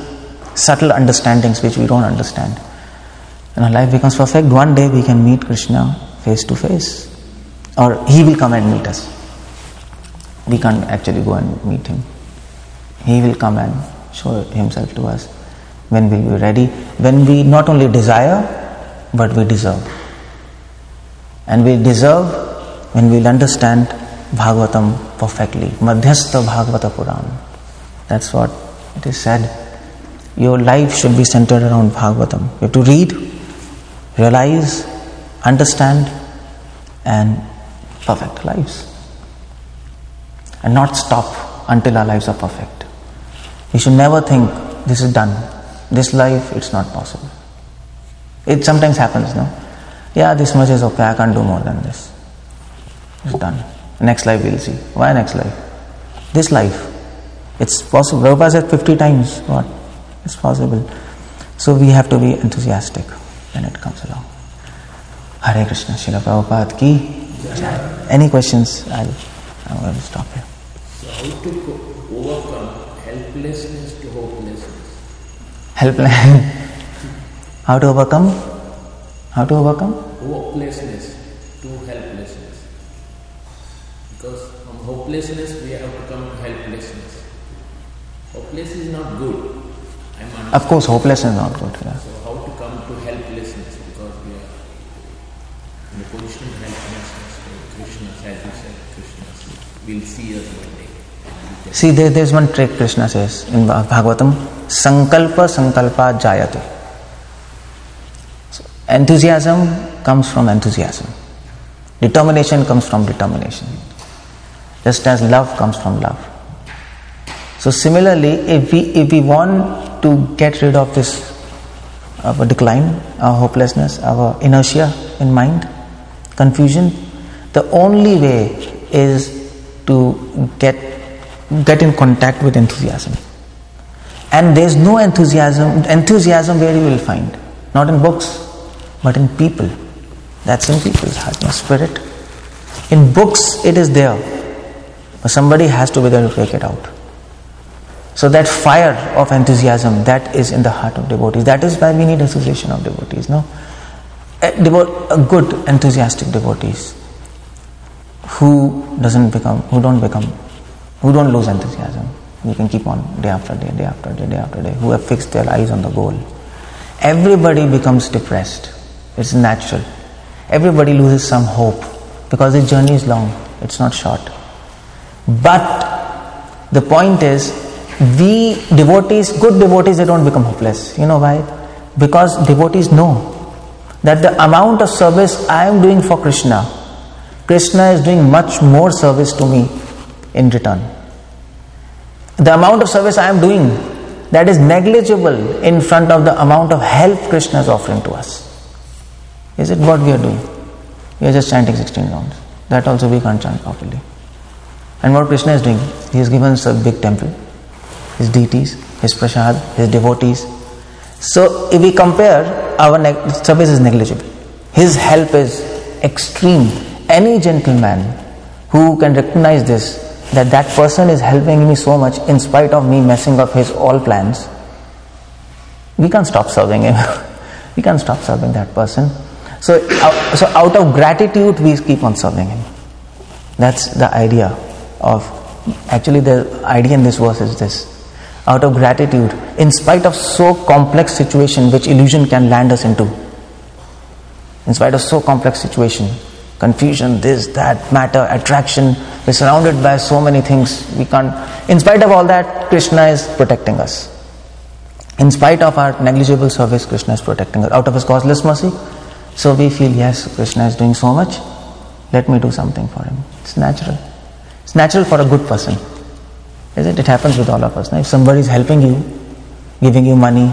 subtle understandings which we don't understand. And our life becomes perfect. One day we can meet Krishna face to face, or he will come and meet us. We can't actually go and meet him. He will come and show himself to us when we will be ready, when we not only desire but we deserve. And we deserve when we will understand Bhagavatam perfectly. Madhyastha Bhagavata Puran. That's what it is said. Your life should be centered around Bhagavatam. You have to read, realize, understand, and perfect lives. And not stop until our lives are perfect. We should never think, this is done. This life, it's not possible. It sometimes happens, no? Yeah, this much is okay, I can't do more than this. It's done. Next life we'll see. Why next life? This life. It's possible. Prabhupada said fifty times. What? It's possible. So we have to be enthusiastic when it comes along. Hare Krishna, Srila Prabhupada ki. Any questions? I'll, I'm going to stop here. So how to overcome helplessness to hopelessness? Helpless. How to overcome? How to overcome? Hopelessness to helplessness. Because from hopelessness we have to come to helplessness. Hopelessness is not good. Of course, hopelessness is not good. Yeah. So how to come to helplessness? Because we are in the position of helplessness. Krishna, as you said, Krishna will see us one day. See, there, there's one trick Krishna says in Bhagavatam. Sankalpa sankalpa jayate. So enthusiasm comes from enthusiasm. Determination comes from determination. Just as love comes from love. So similarly, if we if we want to get rid of this our decline, our hopelessness, our inertia in mind, confusion, the only way is to get get in contact with enthusiasm. And there's no enthusiasm enthusiasm where you will find. Not in books, but in people. That's in people's heart, in spirit. In books it is there. But somebody has to be there to take it out. So that fire of enthusiasm, that is in the heart of devotees. That is why we need association of devotees, no? A, devo- a good enthusiastic devotees who doesn't become, who don't become, who don't lose enthusiasm. Who can keep on day after day, day after day, day after day. Who have fixed their eyes on the goal. everybody becomes depressed. It's natural. Everybody loses some hope because the journey is long, it's not short. But the point is, we devotees, good devotees, they don't become hopeless. You know why? Because devotees know that the amount of service I am doing for Krishna, Krishna is doing much more service to me in return. The amount of service I am doing, that is negligible in front of the amount of help Krishna is offering to us. Is it what we are doing? We are just chanting sixteen rounds. That also we can't chant properly. And what Krishna is doing? He has given us a big temple, his deities, his prasad, his devotees. So if we compare, our neg- service is negligible. His help is extreme. Any gentleman who can recognize this, that that person is helping me so much in spite of me messing up his all plans, we can't stop serving him. We can't stop serving that person. So, so out of gratitude, we keep on serving him. That's the idea of, actually the idea in this verse is this. Out of gratitude, in spite of so complex situation which illusion can land us into, in spite of so complex situation, confusion, this, that, matter, attraction, we're surrounded by so many things, we can't, in spite of all that, Krishna is protecting us. In spite of our negligible service, Krishna is protecting us, out of his causeless mercy. So we feel, yes, Krishna is doing so much, let me do something for him. It's natural. It's natural for a good person. Is it? It happens with all of us. Now, if somebody is helping you, giving you money,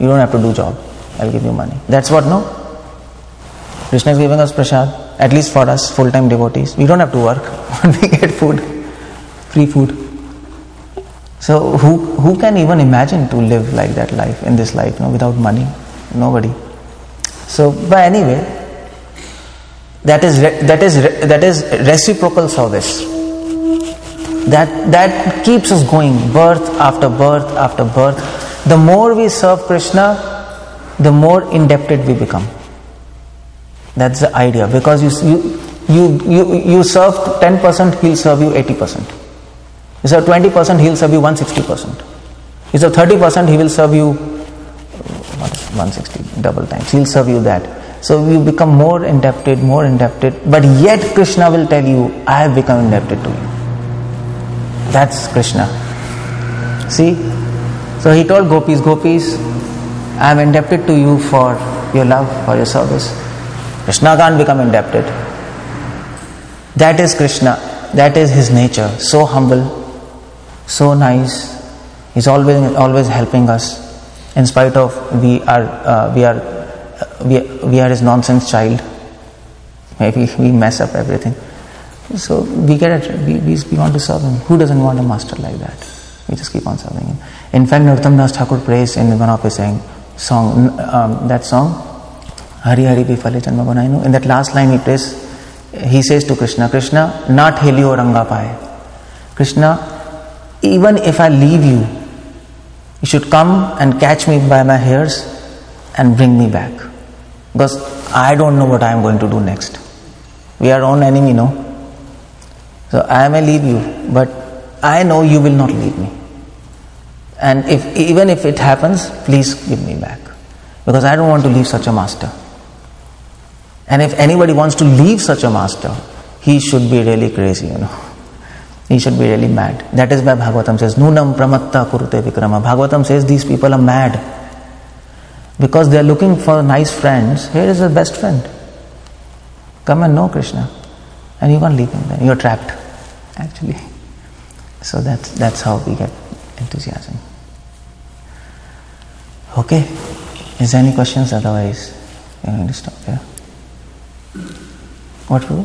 you don't have to do job. I'll give you money. That's what, no? Krishna is giving us prasad, at least for us full-time devotees. We don't have to work, but we get food, free food. So who who can even imagine to live like that life, in this life, no, without money? Nobody. So, but anyway, that is re- that is re- that is reciprocal service. That, that keeps us going, birth after birth after birth. The more we serve Krishna, the more indebted we become. That's the idea. Because you you you you, you serve ten percent, he'll serve you eighty percent. You serve twenty percent, he'll serve you one hundred sixty percent. You serve thirty percent, he will serve you one hundred sixty, double times. He'll serve you that. So you become more indebted, more indebted. But yet Krishna will tell you, I have become indebted to you. That's Krishna. See? So he told gopis, gopis, I am indebted to you for your love, for your service. Krishna can't become indebted. That is Krishna. That is his nature. So humble, so nice. He's always always helping us, in spite of we are uh, we are uh, we we are his nonsense child. Maybe we mess up everything. So we get it, we, we want to serve him. Who doesn't want a master like that? We just keep on serving him. In fact, Narottam Das Thakur prays in one of his saying, song, um, that song, Hari Hari Bifale Janma Gunainu. In that last line he prays, he says to Krishna, Krishna, Nat Helio Ranga Paye. Krishna, even if I leave you, you should come and catch me by my hairs and bring me back. Because I don't know what I am going to do next. We are our own enemy, no? So I may leave you, but I know you will not leave me. And if even if it happens, please give me back. Because I don't want to leave such a master. And if anybody wants to leave such a master, he should be really crazy, you know. He should be really mad. That is why Bhagavatam says, Nunam pramatta kurute vikrama. Bhagavatam says these people are mad. Because they are looking for nice friends. Here is the best friend. Come and know Krishna. And you can't leave him there. You're trapped, actually. So that's, that's how we get enthusiasm. Okay. Is there any questions? Otherwise, we're going to stop here. What for?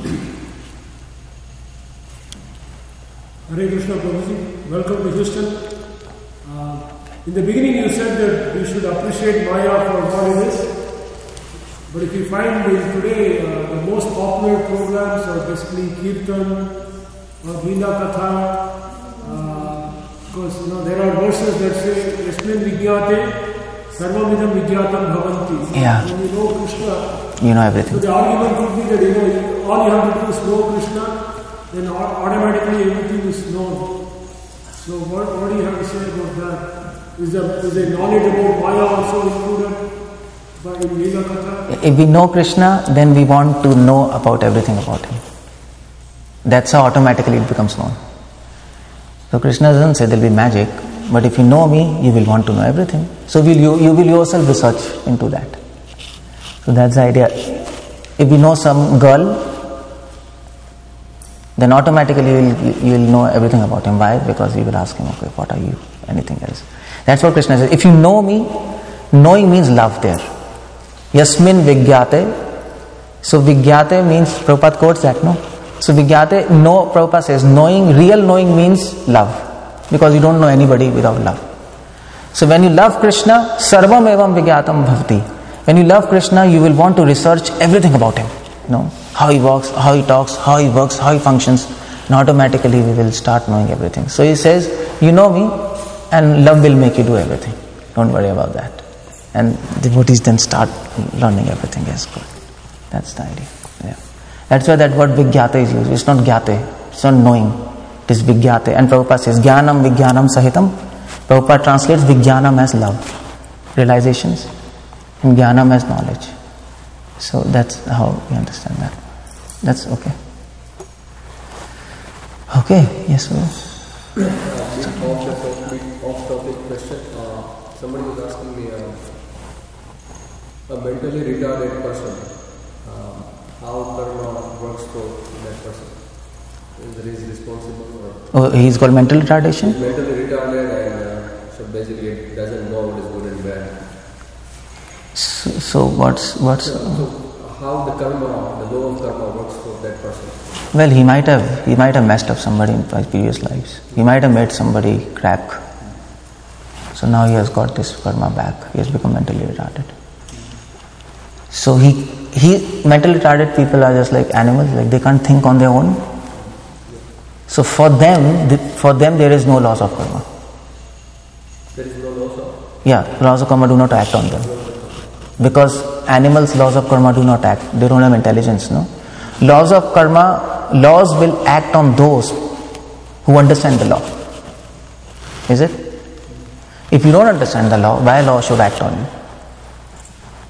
Hare Krishna Prabhuji, welcome to Houston. Uh, in the beginning you said that we should appreciate Maya for what it is. But if you find today uh, the most popular programs are basically Kirtan or Veena Katha, because uh, you know, there are verses that say, Yasmin Vigyate, Sarvamidam Vigyatam Bhavanti. Yeah. When you know Krishna, you know everything. So the argument could be that you know, all you have to do is know Krishna, then automatically everything is known. So what, what do you have to say about that? Is there, is there knowledge about Maya also included? If we know Krishna, then we want to know about everything about him. That's how automatically it becomes known. So Krishna doesn't say there will be magic, but if you know me, you will want to know everything. So will you, you will yourself research into that. So that's the idea. If you know some girl, then automatically you will, you will know everything about him. Why? Because you will ask him, okay, what are you? Anything else. That's what Krishna says. If you know me, knowing means love there. Yasmin Vigyate. So Vigyate means, Prabhupada quotes that, no? So Vigyate, no, Prabhupada says, knowing, real knowing means love. Because you don't know anybody without love. So when you love Krishna, Sarvam Evam Vigyatam Bhavati. When you love Krishna, you will want to research everything about him. You know, how he walks, how he talks, how he works, how he functions. And automatically we will start knowing everything. So he says, you know me, and love will make you do everything. Don't worry about that. And devotees then start learning everything as good. That's the idea. Yeah. That's why that word Vigyate is used. It's not Gyate. It's not knowing. It is Vigyate. And Prabhupada says, Jnanam Vijnanam Sahitam. Prabhupada translates Vijnanam as love. Realizations. And Jnanam as knowledge. So that's how we understand that. That's okay. Okay. Yes, sir. Off-topic question. Uh, somebody was asking me, uh, a mentally retarded person, uh, how karma works for that person? Is there is responsible or? Oh, he is called mental retardation? He's mentally retarded and uh, so basically it doesn't know what is good and bad. So, so what's... what's so, so how the karma, the law of karma works for that person? Well, he might have he might have messed up somebody in previous lives. He might have made somebody crack. So now he has got this karma back. He has become mentally retarded. So he, he mentally retarded people are just like animals. Like they can't think on their own. So for them, for them there is no loss of karma. There is no loss of? Yeah, laws of karma do not act on them. Because animals' laws of karma do not act. They don't have intelligence, no? Laws of karma, laws will act on those who understand the law. Is it? If you don't understand the law, why law should act on you?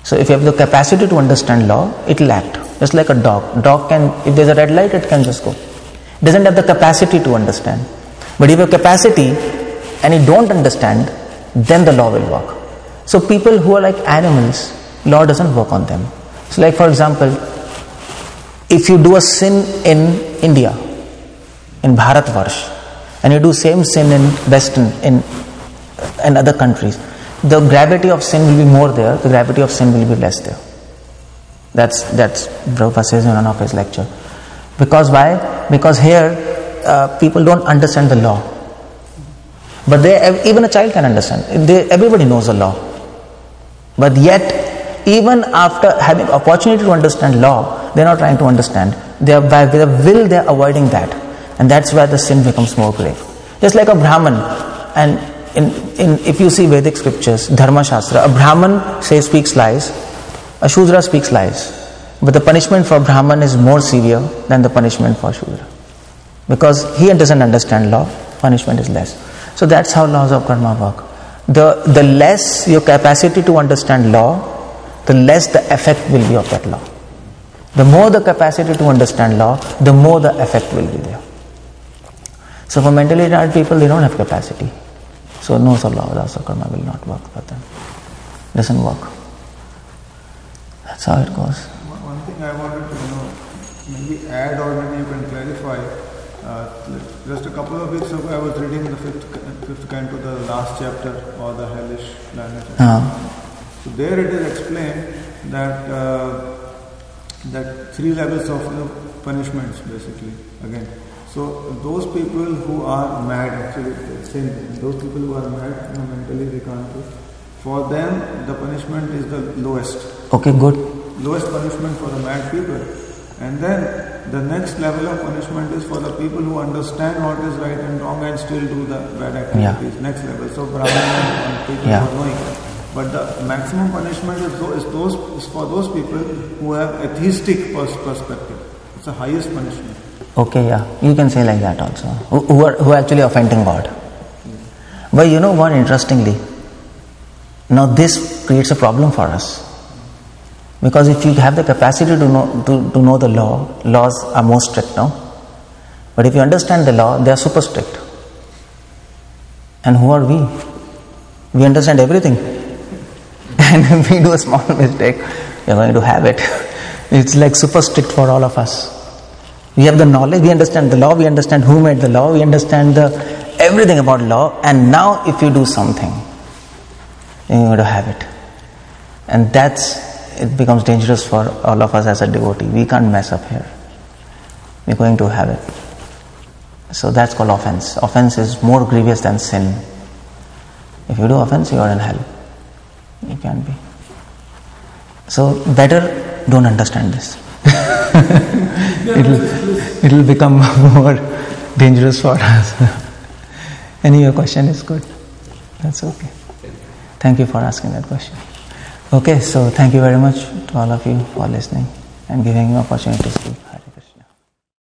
So if you have the capacity to understand law, it will act. Just like a dog. Dog can, if there is a red light, it can just go. It doesn't have the capacity to understand. But if you have capacity and you don't understand, then the law will work. So people who are like animals, law doesn't work on them. So like for example, if you do a sin in India, in Bharatvarsh, and you do same sin in Western, in, in other countries, the gravity of sin will be more there, the gravity of sin will be less there. That's, that's Prabhupada says in one of his lecture. Because why? Because here, uh, people don't understand the law. But they, even a child can understand. They, everybody knows the law. But yet, even after having opportunity to understand law, they are not trying to understand. They are, by their will, they are avoiding that. And that's where the sin becomes more grave. Just like a Brahman. And in, in, if you see Vedic scriptures, Dharma Shastra, a Brahman says speaks lies, a Shudra speaks lies. But the punishment for Brahman is more severe than the punishment for Shudra. Because he doesn't understand law, punishment is less. So that's how laws of karma work. The, the less your capacity to understand law, the less the effect will be of that law. The more the capacity to understand law, the more the effect will be there. So for mentally retarded people, they don't have capacity. So no law, laws of karma will not work for them. Doesn't work. That's how it goes. One thing I wanted to know, maybe add or maybe you can clarify. Uh, just a couple of weeks ago I was reading the fifth, fifth canto, the last chapter or the hellish planet. Uh-huh. So there it is explained that uh, that three levels of you know, punishments basically again. So those people who are mad, actually same thing, those people who are mad you know, mentally they can't do. For them the punishment is the lowest. Okay, good. Lowest punishment for the mad people. And then the next level of punishment is for the people who understand what is right and wrong and still do the bad activities. Yeah. Next level. So Brahman and people yeah. who are knowing. But the maximum punishment is, those, is, those, is for those people who have atheistic pers perspective. It's the highest punishment. Okay, yeah. You can say like that also. Who, who, are, who are actually offending God. Yeah. But you know what, interestingly, now this creates a problem for us. Because if you have the capacity to know, to, to know the law, laws are more strict now. But if you understand the law, they are super strict. And who are we? We understand everything. And if we do a small mistake, we are going to have it. It's like super strict for all of us. We have the knowledge, we understand the law, we understand who made the law, we understand the everything about law. And now if you do something, you are going to have it. And that's... it becomes dangerous for all of us as a devotee. We can't mess up here. We're going to have it. So that's called offense. Offense is more grievous than sin. If you do offense, you are in hell. You can't be. So better don't understand this. it'll, it'll become more dangerous for us. Any your question is good. That's okay. Thank you for asking that question. Okay, so thank you very much to all of you for listening and giving me an opportunity to speak.